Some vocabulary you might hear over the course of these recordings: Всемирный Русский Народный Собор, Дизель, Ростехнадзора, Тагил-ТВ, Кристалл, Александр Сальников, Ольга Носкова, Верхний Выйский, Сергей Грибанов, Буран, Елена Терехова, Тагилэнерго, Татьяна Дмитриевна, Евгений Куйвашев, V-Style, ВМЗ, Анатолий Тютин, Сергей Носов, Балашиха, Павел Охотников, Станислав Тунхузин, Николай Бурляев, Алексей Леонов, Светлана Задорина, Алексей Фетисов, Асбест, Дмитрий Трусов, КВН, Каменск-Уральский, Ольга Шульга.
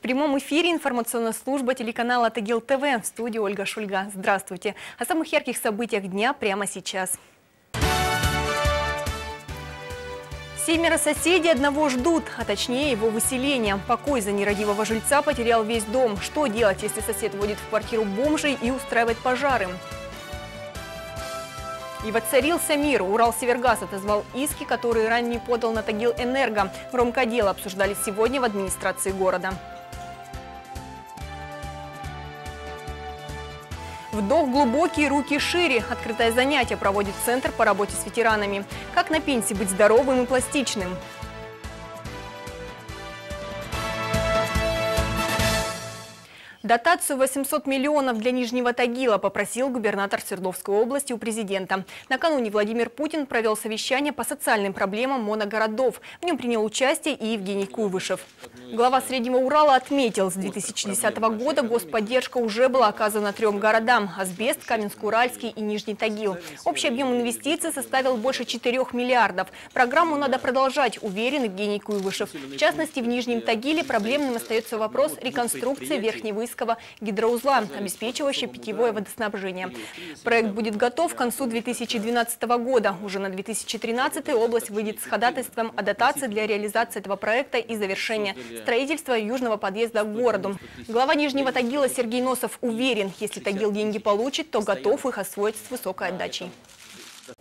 В прямом эфире информационная служба телеканала Тагил-ТВ. В студии Ольга Шульга. Здравствуйте. О самых ярких событиях дня прямо сейчас. 7 соседей одного ждут, а точнее его выселения. Покой за нерадивого жильца потерял весь дом. Что делать, если сосед водит в квартиру бомжей и устраивает пожары? И воцарился мир. Урал-Севергаз отозвал иски, которые ранее подал на Тагилэнерго. Громкодело обсуждали сегодня в администрации города. Вдох глубокий, руки шире. Открытое занятие проводит Центр по работе с ветеранами. Как на пенсии быть здоровым и пластичным? Дотацию 800 миллионов для Нижнего Тагила попросил губернатор Свердловской области у президента. Накануне Владимир Путин провел совещание по социальным проблемам моногородов. В нем принял участие и Евгений Куйвашев. Глава Среднего Урала отметил, с 2010 года господдержка уже была оказана 3 городам – Асбест, Каменск-Уральский и Нижний Тагил. Общий объем инвестиций составил больше 4 миллиардов. Программу надо продолжать, уверен Евгений Куйвашев. В частности, в Нижнем Тагиле проблемным остается вопрос реконструкции Верхнего Выйского гидроузла, обеспечивающий питьевое водоснабжение. Проект будет готов к концу 2012 года. Уже на 2013 область выйдет с ходатайством о дотации для реализации этого проекта и завершения строительства южного подъезда к городу. Глава Нижнего Тагила Сергей Носов уверен, если Тагил деньги получит, то готов их освоить с высокой отдачей.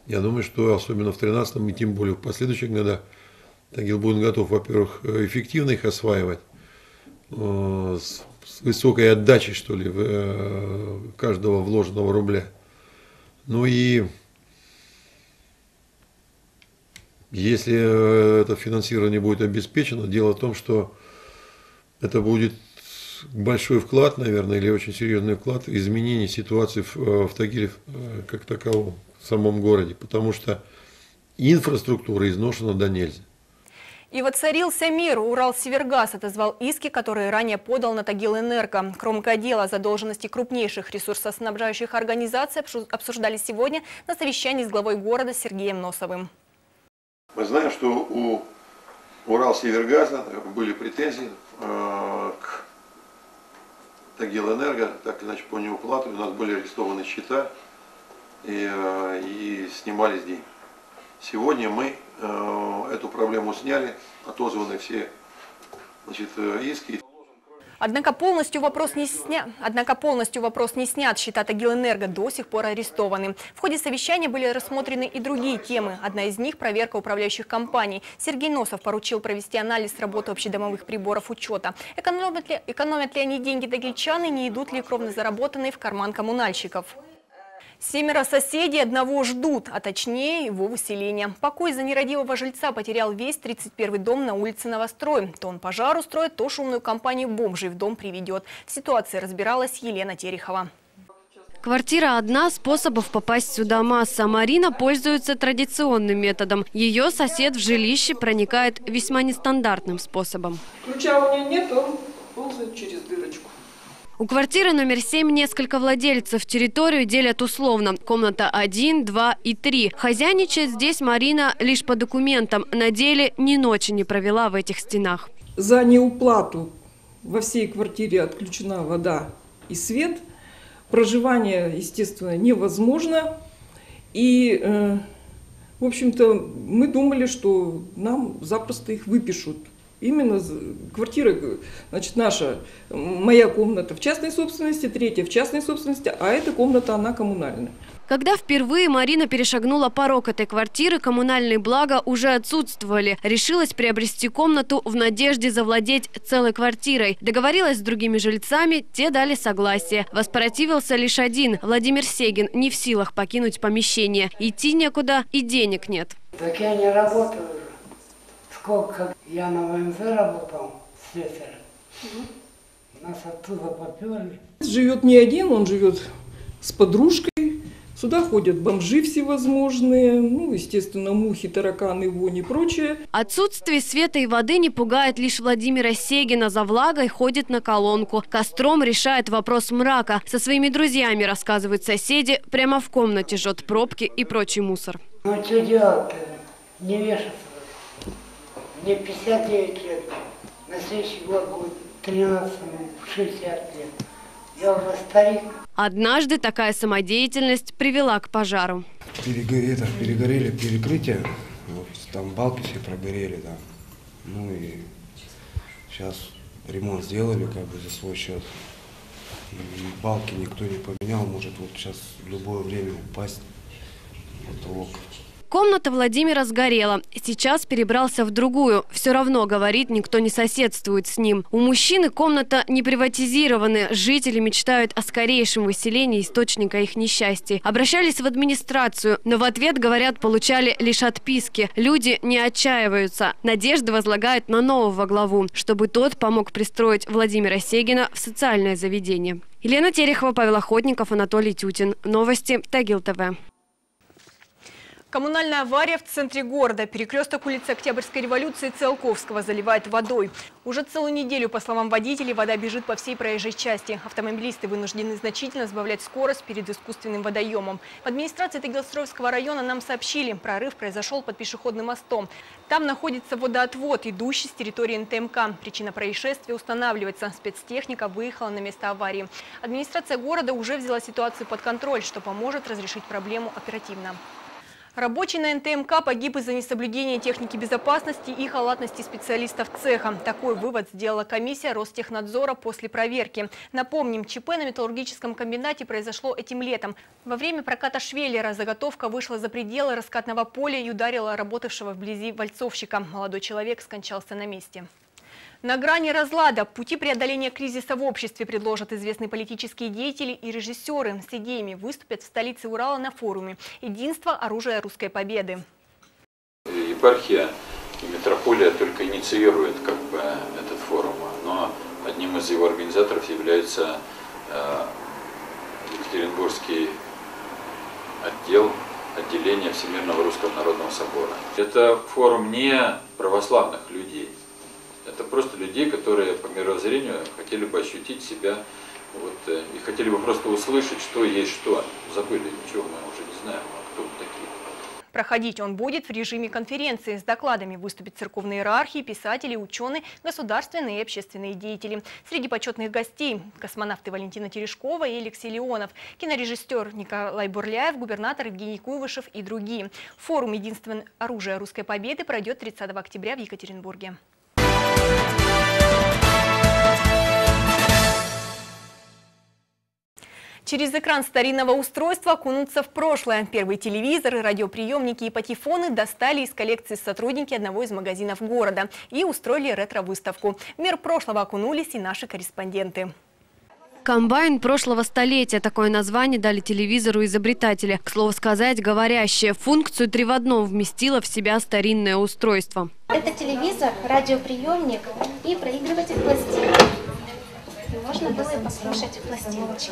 Я думаю, что особенно в 2013 и тем более в последующих годах Тагил будет готов, во-первых, эффективно их осваивать, с высокой отдачей, что ли, каждого вложенного рубля. Ну и если это финансирование будет обеспечено, дело в том, что это будет большой вклад, наверное, или очень серьезный вклад в изменение ситуации в Тагиле как таковом, в самом городе, потому что инфраструктура изношена до нельзя. И воцарился мир. Урал-Севергаз отозвал иски, которые ранее подал на Тагилэнерго. Громкодело задолженности крупнейших ресурсоснабжающих организаций обсуждали сегодня на совещании с главой города Сергеем Носовым. Мы знаем, что у Урал-Севергаза были претензии к Тагилэнерго, так иначе по неуплату. У нас были арестованы счета и снимались деньги. Сегодня мы эту проблему сняли, отозваны все, значит, иски. Однако полностью вопрос не снят. Счета Тагилэнерго до сих пор арестованы. В ходе совещания были рассмотрены и другие темы. Одна из них – проверка управляющих компаний. Сергей Носов поручил провести анализ работы общедомовых приборов учета. Экономят ли они деньги тагильчан и не идут ли кровно заработанные в карман коммунальщиков? 7 соседей одного ждут, а точнее его выселения. Покой за нерадивого жильца потерял весь 31-й дом на улице Новострой. То он пожар устроит, то шумную компанию бомжей в дом приведет. В ситуации разбиралась Елена Терехова. Квартира одна, способов попасть сюда масса. Марина пользуется традиционным методом. Ее сосед в жилище проникает весьма нестандартным способом. Ключа у нее нет, он ползает через дырочку. У квартиры номер 7 несколько владельцев. Территорию делят условно. Комната 1, 2 и 3. Хозяйничает здесь Марина лишь по документам. На деле ни ночи не провела в этих стенах. За неуплату во всей квартире отключена вода и свет. Проживание, естественно, невозможно. И, в общем-то, мы думали, что нам запросто их выпишут. Именно квартира, значит, наша, моя комната в частной собственности, третья в частной собственности, а эта комната, она коммунальная. Когда впервые Марина перешагнула порог этой квартиры, коммунальные блага уже отсутствовали. Решилась приобрести комнату в надежде завладеть целой квартирой. Договорилась с другими жильцами, те дали согласие. Воспротивился лишь один, Владимир Сегин, не в силах покинуть помещение. Идти некуда и денег нет. Так я не работаю. Сколько я на ВМЗ работал, слесарь, нас оттуда поперли. Живет не один, он живет с подружкой. Сюда ходят бомжи всевозможные, ну, естественно, мухи, тараканы, вони и прочее. Отсутствие света и воды не пугает лишь Владимира Сегина. За влагой ходит на колонку. Костром решает вопрос мрака. Со своими друзьями, рассказывают соседи, прямо в комнате жжет пробки и прочий мусор. Ну, что делать-то? Не вешаться. Мне 59 лет, на следующий год будет 60 лет. Я уже старик. Однажды такая самодеятельность привела к пожару. Перегорели перекрытие, вот, там балки все прогорели, да. Ну и сейчас ремонт сделали как бы за свой счет. И балки никто не поменял, может вот сейчас в любое время упасть потолок. Комната Владимира сгорела. Сейчас перебрался в другую. Все равно, говорит, никто не соседствует с ним. У мужчины комната не приватизирована. Жители мечтают о скорейшем выселении источника их несчастья. Обращались в администрацию, но в ответ, говорят, получали лишь отписки. Люди не отчаиваются. Надежды возлагают на нового главу, чтобы тот помог пристроить Владимира Сегина в социальное заведение. Елена Терехова, Павел Охотников, Анатолий Тютин. Новости Тагил-ТВ. Коммунальная авария в центре города. Перекресток улицы Октябрьской революции и Циолковского заливает водой. Уже целую неделю, по словам водителей, вода бежит по всей проезжей части. Автомобилисты вынуждены значительно сбавлять скорость перед искусственным водоемом. В администрации Тагилстроевского района нам сообщили, прорыв произошел под пешеходным мостом. Там находится водоотвод, идущий с территории НТМК. Причина происшествия устанавливается. Спецтехника выехала на место аварии. Администрация города уже взяла ситуацию под контроль, что поможет разрешить проблему оперативно. Рабочий на НТМК погиб из-за несоблюдения техники безопасности и халатности специалистов цеха. Такой вывод сделала комиссия Ростехнадзора после проверки. Напомним, ЧП на металлургическом комбинате произошло этим летом. Во время проката швеллера заготовка вышла за пределы раскатного поля и ударила работавшего вблизи вальцовщика. Молодой человек скончался на месте. На грани разлада пути преодоления кризиса в обществе предложат известные политические деятели и режиссеры. С идеями выступят в столице Урала на форуме «Единство – оружие русской победы». Епархия и митрополия только инициируют как бы этот форум, но одним из его организаторов является Екатеринбургский отделение Всемирного Русского Народного Собора. Это форум не православных людей. Это просто людей, которые по мировоззрению хотели бы ощутить себя, вот, и хотели бы просто услышать, что есть что. Забыли, ничего мы уже не знаем, кто мы такие. Проходить он будет в режиме конференции. С докладами выступят церковные иерархи, писатели, ученые, государственные и общественные деятели. Среди почетных гостей – космонавты Валентина Терешкова и Алексей Леонов, кинорежиссер Николай Бурляев, губернатор Евгений Куйвашев и другие. Форум «Единственное оружие русской победы» пройдет 30 октября в Екатеринбурге. Через экран старинного устройства окунуться в прошлое. Первые телевизоры, радиоприемники и патефоны достали из коллекции сотрудники одного из магазинов города и устроили ретро-выставку. В мир прошлого окунулись и наши корреспонденты. Комбайн прошлого столетия. Такое название дали телевизору изобретателя. К слову сказать, говорящая функцию 3 в 1 вместила в себя старинное устройство. Это телевизор, радиоприемник и проигрыватель пластин. Можно было и послушать пластиночки.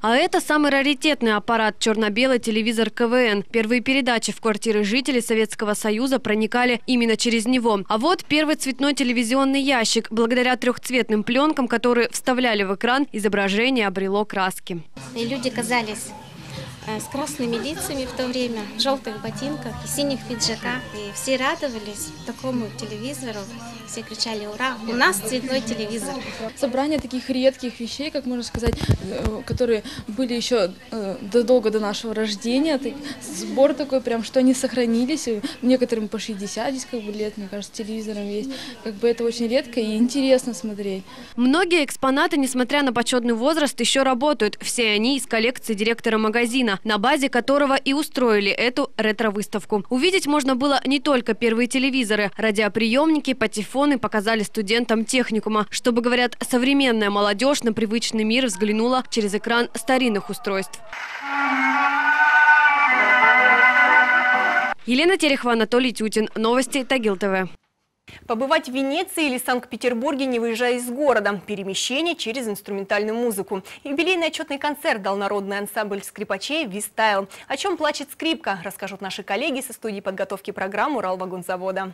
А это самый раритетный аппарат – черно-белый телевизор КВН. Первые передачи в квартиры жителей Советского Союза проникали именно через него. А вот первый цветной телевизионный ящик. Благодаря трехцветным пленкам, которые вставляли в экран, изображение обрело краски. И люди казались с красными лицами в то время, в желтых ботинках, в синих пиджаках. И все радовались такому телевизору, все кричали «Ура! У нас цветной телевизор!». Собрание таких редких вещей, как можно сказать, которые были еще задолго до нашего рождения. Сбор такой, прям, что они сохранились. Некоторым по 60 здесь, как бы, лет, мне кажется, телевизором есть. Как бы это очень редко и интересно смотреть. Многие экспонаты, несмотря на почетный возраст, еще работают. Все они из коллекции директора магазина, на базе которого и устроили эту ретро-выставку. Увидеть можно было не только первые телевизоры. Радиоприемники, патефоны показали студентам техникума. Чтобы, говорят, современная молодежь на привычный мир взглянула через экран старинных устройств. Елена Терехова, Анатолий Тютин. Новости Тагил-ТВ. Побывать в Венеции или Санкт-Петербурге, не выезжая из города. Перемещение через инструментальную музыку. Юбилейный отчетный концерт дал народный ансамбль скрипачей V-Style. О чем плачет скрипка, расскажут наши коллеги со студии подготовки программы Уралвагонзавода.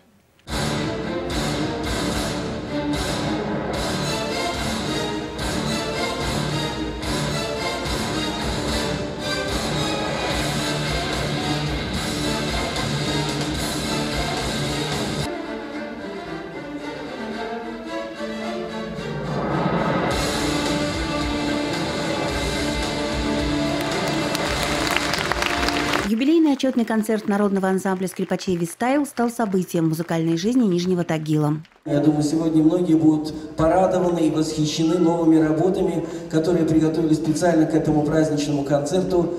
Отчетный концерт народного ансамбля скрипачей V-Style стал событием музыкальной жизни Нижнего Тагила. Я думаю, сегодня многие будут порадованы и восхищены новыми работами, которые приготовили специально к этому праздничному концерту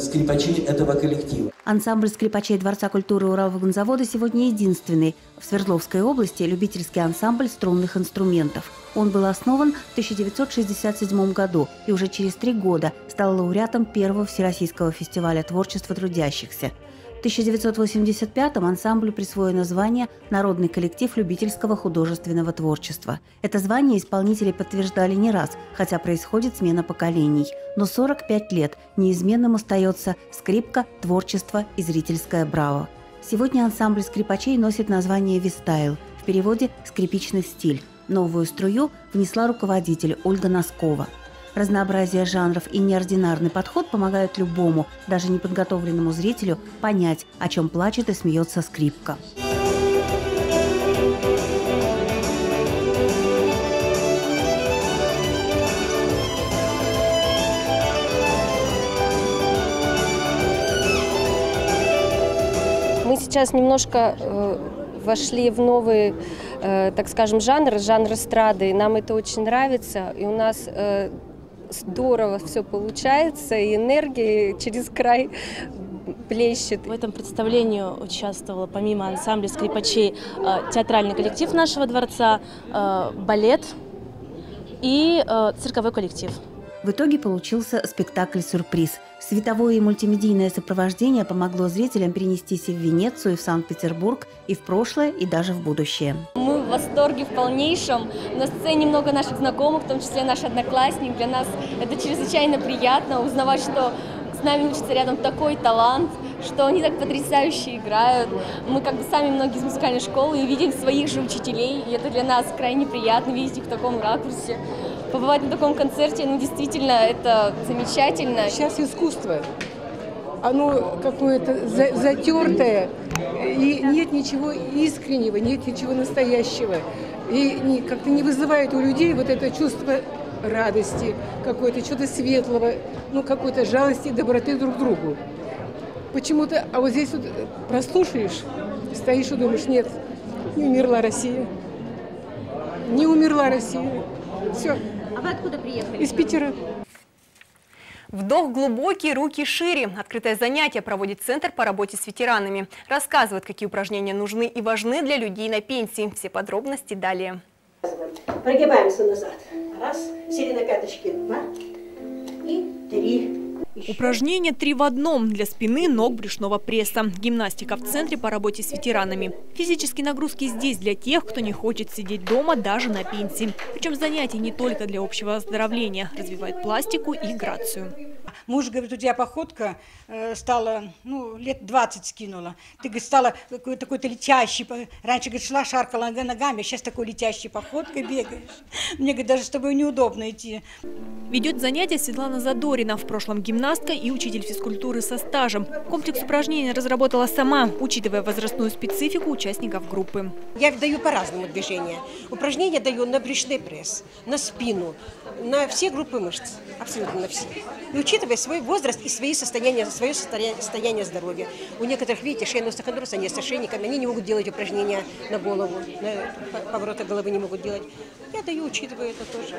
скрипачи этого коллектива. Ансамбль скрипачей Дворца культуры Уралвагонзавода сегодня единственный в Свердловской области любительский ансамбль струнных инструментов. Он был основан в 1967 году и уже через 3 года стал лауреатом первого Всероссийского фестиваля творчества трудящихся. В 1985-м ансамблю присвоено звание «Народный коллектив любительского художественного творчества». Это звание исполнители подтверждали не раз, хотя происходит смена поколений. Но 45 лет неизменным остается скрипка, творчество и зрительское браво. Сегодня ансамбль скрипачей носит название V-Style, в переводе «скрипичный стиль». Новую струю внесла руководитель Ольга Носкова. Разнообразие жанров и неординарный подход помогают любому, даже неподготовленному зрителю, понять, о чем плачет и смеется скрипка. Мы сейчас немножко вошли в новый, так скажем, жанр эстрады. Нам это очень нравится, и у нас здорово все получается, и энергия через край плещет. В этом представлении участвовала, помимо ансамбля скрипачей, театральный коллектив нашего дворца, балет и цирковой коллектив. В итоге получился спектакль-сюрприз. Световое и мультимедийное сопровождение помогло зрителям перенестись и в Венецию, и в Санкт-Петербург, и в прошлое, и даже в будущее. Мы в восторге в полнейшем. На сцене много наших знакомых, в том числе наш одноклассник. Для нас это чрезвычайно приятно узнавать, что с нами учится рядом такой талант, что они так потрясающе играют. Мы как бы сами многие из музыкальной школы и видим своих же учителей, и это для нас крайне приятно, видеть их в таком ракурсе. Побывать на таком концерте, ну, действительно, это замечательно. Сейчас искусство, оно какое-то затертое, и нет ничего искреннего, нет ничего настоящего. И как-то не вызывает у людей вот это чувство радости, какое-то чего-то светлого, ну, какой-то жалости и доброты друг к другу. Почему-то, а вот здесь вот прослушаешь, стоишь и думаешь, нет, не умерла Россия, не умерла Россия. Все. А вы откуда приехали? Из Питера. Вдох глубокий, руки шире. Открытое занятие проводит Центр по работе с ветеранами. Рассказывает, какие упражнения нужны и важны для людей на пенсии. Все подробности далее. Прогибаемся назад. Раз. Сели на пяточки. 2 и 3. Упражнение 3 в 1 для спины, ног, брюшного пресса. Гимнастика в Центре по работе с ветеранами. Физические нагрузки здесь для тех, кто не хочет сидеть дома даже на пенсии. Причем занятия не только для общего оздоровления. Развивает пластику и грацию. Муж говорит, у тебя походка стала, ну, лет 20 скинула. Ты, говорит, стала такой-то летящий. Раньше, говорит, шла, шаркала ногами, а сейчас такой летящей походкой бегаешь. Мне, говорит, даже с тобой неудобно идти. Ведет занятия Светлана Задорина. В прошлом гимнастка и учитель физкультуры со стажем. Комплекс упражнений разработала сама, учитывая возрастную специфику участников группы. Я даю по-разному движения. Упражнения даю на брюшный пресс, на спину, на все группы мышц, абсолютно на все. И учитывая свой возраст и свои состояния, свое состояние здоровья. У некоторых, видите, шейно-сустав недостаток, они с ошейниками, они не могут делать упражнения на голову, на повороты головы не могут делать. Я даю, учитывая это тоже.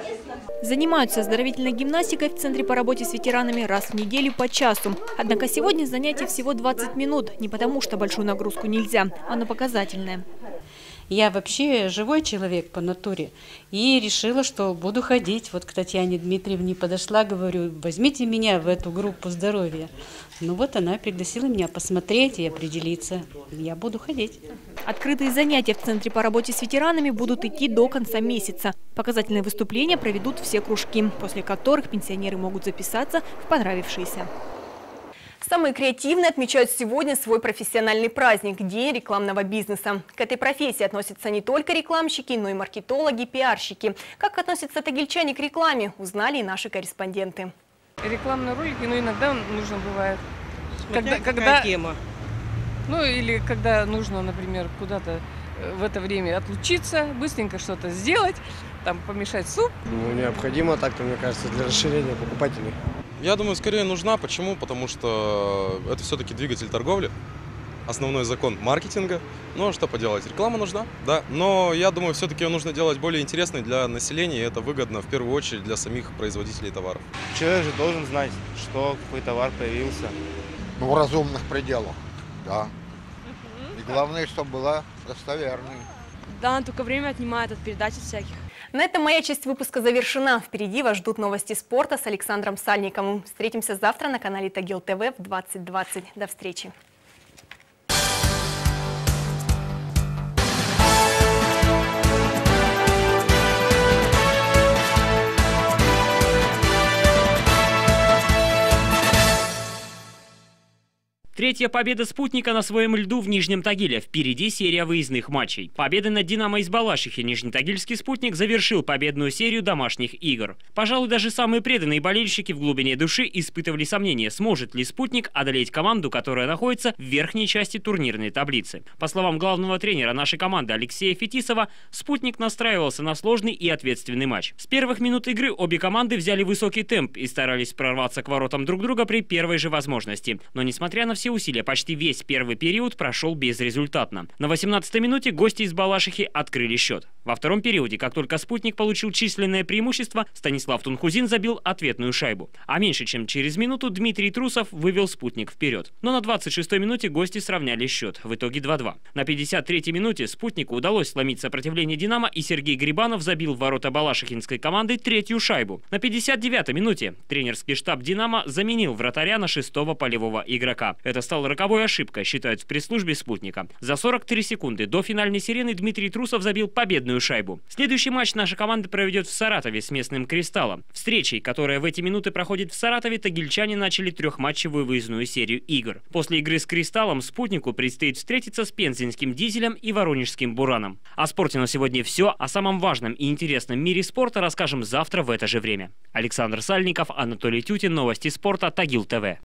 Занимаются оздоровительной гимнастикой в Центре по работе с ветеранами раз в неделю по часу. Однако сегодня занятие всего 20 минут. Не потому, что большую нагрузку нельзя, она показательная. Я вообще живой человек по натуре и решила, что буду ходить. Вот к Татьяне Дмитриевне подошла, говорю, возьмите меня в эту группу здоровья. Ну вот она пригласила меня посмотреть и определиться. Я буду ходить. Открытые занятия в Центре по работе с ветеранами будут идти до конца месяца. Показательные выступления проведут все кружки, после которых пенсионеры могут записаться в понравившиеся. Самые креативные отмечают сегодня свой профессиональный праздник – День рекламного бизнеса. К этой профессии относятся не только рекламщики, но и маркетологи, пиарщики. Как относятся тагильчане к рекламе, узнали и наши корреспонденты. Рекламные ролики, ну, иногда нужно бывает. Смотря какая тема. Ну, или когда нужно, например, куда-то в это время отлучиться, быстренько что-то сделать, там помешать суп. Ну, необходимо так-то, мне кажется, для расширения покупателей. Я думаю, скорее нужна. Почему? Потому что это все-таки двигатель торговли, основной закон маркетинга. Но что поделать, реклама нужна, да. Но я думаю, все-таки ее нужно делать более интересной для населения, и это выгодно в первую очередь для самих производителей товаров. Человек же должен знать, что какой товар появился. Ну, в разумных пределах, да. И главное, чтобы была достоверной. Да, она только время отнимает от передач всяких. На этом моя часть выпуска завершена. Впереди вас ждут новости спорта с Александром Сальниковым. Встретимся завтра на канале Тагил-ТВ в 20:20. До встречи. Третья победа «Спутника» на своем льду в Нижнем Тагиле. Впереди серия выездных матчей. Победы над «Динамо» из Балашихи нижнетагильский «Спутник» завершил победную серию домашних игр. Пожалуй, даже самые преданные болельщики в глубине души испытывали сомнения, сможет ли «Спутник» одолеть команду, которая находится в верхней части турнирной таблицы. По словам главного тренера нашей команды Алексея Фетисова, «Спутник» настраивался на сложный и ответственный матч. С первых минут игры обе команды взяли высокий темп и старались прорваться к воротам друг друга при первой же возможности. Но, несмотря на все усилия, почти весь первый период прошел безрезультатно. На 18-й минуте гости из Балашихи открыли счет. Во втором периоде, как только «Спутник» получил численное преимущество, Станислав Тунхузин забил ответную шайбу. А меньше чем через минуту Дмитрий Трусов вывел «Спутник» вперед. Но на 26-й минуте гости сравняли счет. В итоге 2-2. На 53-й минуте «Спутнику» удалось сломить сопротивление «Динамо», и Сергей Грибанов забил в ворота балашихинской команды третью шайбу. На 59-й минуте тренерский штаб «Динамо» заменил вратаря на 6-го полевого игрока. Это стало роковой ошибкой, считают в пресс-службе «Спутника». За 43 секунды до финальной сирены Дмитрий Трусов забил победную шайбу. Следующий матч наша команда проведет в Саратове с местным «Кристаллом». Встречей, которая в эти минуты проходит в Саратове, тагильчане начали трехматчевую выездную серию игр. После игры с «Кристаллом» «Спутнику» предстоит встретиться с пензенским «Дизелем» и воронежским «Бураном». О спорте на сегодня все. О самом важном и интересном мире спорта расскажем завтра в это же время. Александр Сальников, Анатолий Тютин. Новости спорта. Тагил-ТВ.